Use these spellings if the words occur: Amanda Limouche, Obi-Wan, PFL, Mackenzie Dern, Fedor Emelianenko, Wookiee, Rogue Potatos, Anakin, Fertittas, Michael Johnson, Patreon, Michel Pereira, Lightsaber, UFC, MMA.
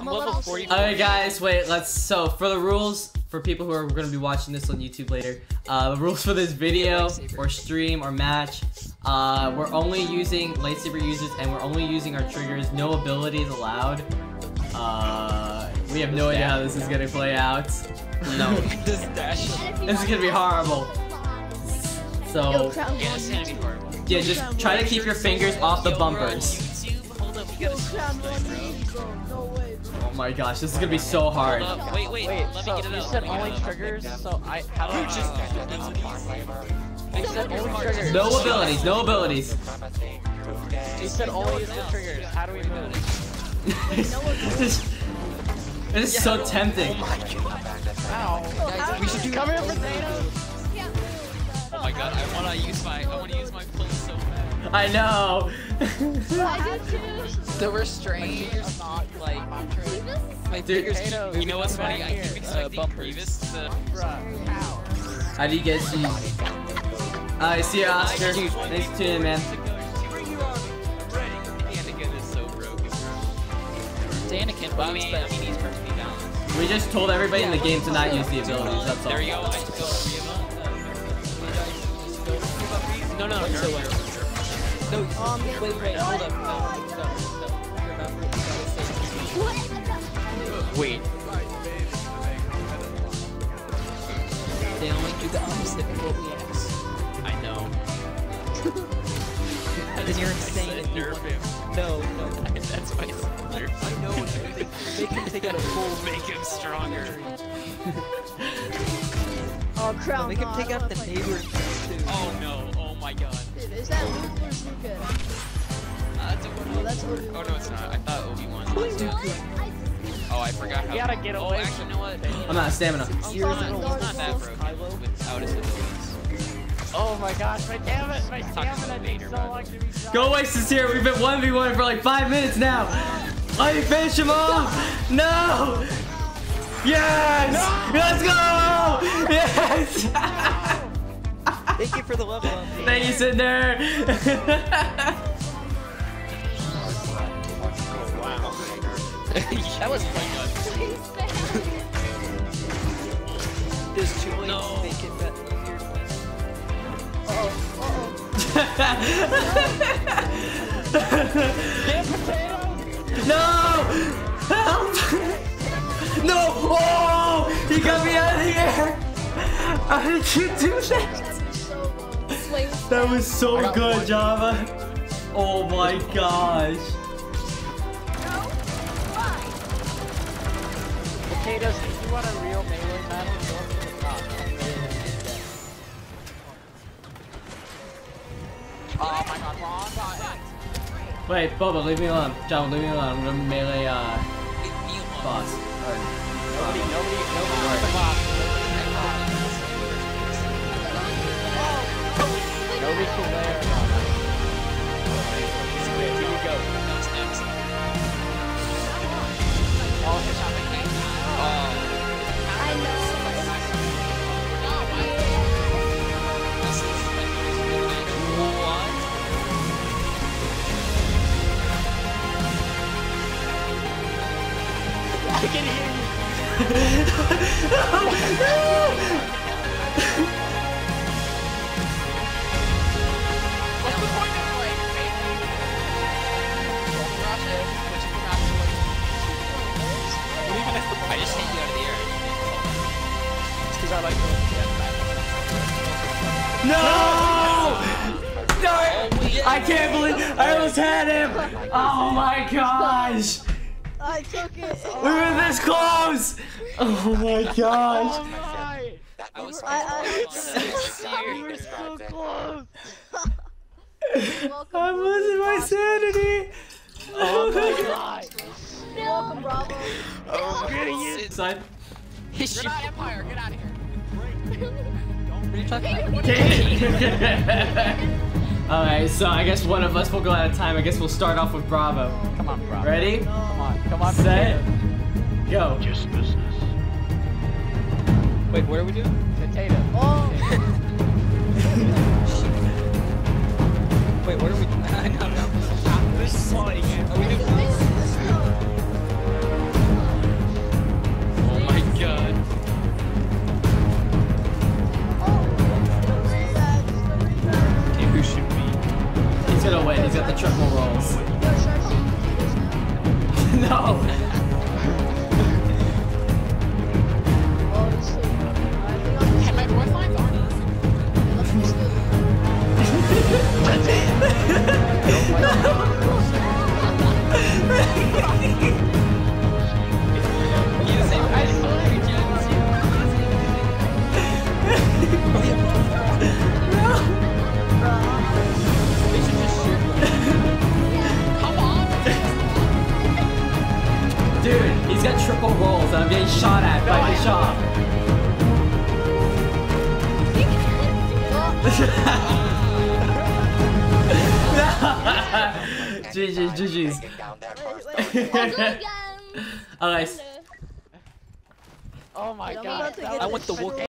I'm a level 40. Alright guys, wait, so for the rules, for people who are going to be watching this on YouTube later, the rules for this video, or stream, or match, we're only using lightsaber users, and we're only using our triggers, no abilities allowed. We have no idea how this is going to play out. No. This dash. This is going to be horrible. So, yeah, it's going to be horrible. Yeah, just try to keep your fingers off the bumpers. Oh my gosh, this is gonna be so hard. Wait, let me get it out. You said only triggers, so how do I just... No abilities, no abilities. You said only use the triggers, how do we move? This is so tempting. Ow. We should do... Come here, potatoes! Oh my god, I wanna use my pull so bad. I know! The restraint is not like my dude, you know what's funny? I keep expecting Grievous to... How do you get to... I see you, Oscar. Thanks for tuning in, man. Anakin is so broken. Anakin, but I mean, he's perfectly balanced. We just told everybody in the game to not use the abilities, that's all. There you go, I still... No, you're... No, wait, hold up. No. Wait. They only do the opposite of what we ask. I know. Because you're insane. Nerf him. No. That's why it's nerf. I know what they got a full make him stronger. Oh, crown. Make him take out the neighbors too. Oh no. Oh my god. Dude, is that Luke or Zuka? That's Luke. Oh no, it's not. I thought Obi-Wan. Oh, I forgot how. You gotta get away. Oh, actually, you know what? I'm not stamina. He's not that broken without his abilities. Oh my gosh, my stamina takes so long to be shot. Go away, Sincere. We've been 1v1 for like 5 minutes now. Let me finish him off. No. Yes. No! Let's go. Yes. Thank you for the level up. Thank you, Cinder. Wow. That was pretty good. There's two ways to make it better. Uh-oh. No! Help! No! Oh! He got me out of the air! How did you do that? That was so good, one. Java. Oh my gosh. Potatoes, if you want a real melee battle, go up to the top. Oh my god, wrong button. Wait, Boba, leave me alone. Java, leave me alone. I'm gonna melee, boss. Alright. Nobody. Nobody can lay it on us. Here we go. I know. I can hear you. No! I just hit you out of the air. It's because I like it. No! No! I can't believe I almost had him! Oh my gosh! I took it! We were this close! Oh my gosh! I was so close! I'm losing my sanity! Oh my god! Welcome, Bravo. Oh, I'm gonna use it. Side. You're not Empire. Get out of here. What are you talking about? Alright, so I guess one of us will go out of time. I guess we'll start off with Bravo. Come on, Bravo. Ready? No. Come on. Set. Go. Just business. Wait, what are we doing? Potato. Oh. Wait, what are we doing? No. This is funny. Are we doing this? He's got triple rolls and I'm getting shot at by the shop. GG's, GG's. Alright. Oh my god. I want the Wookiee.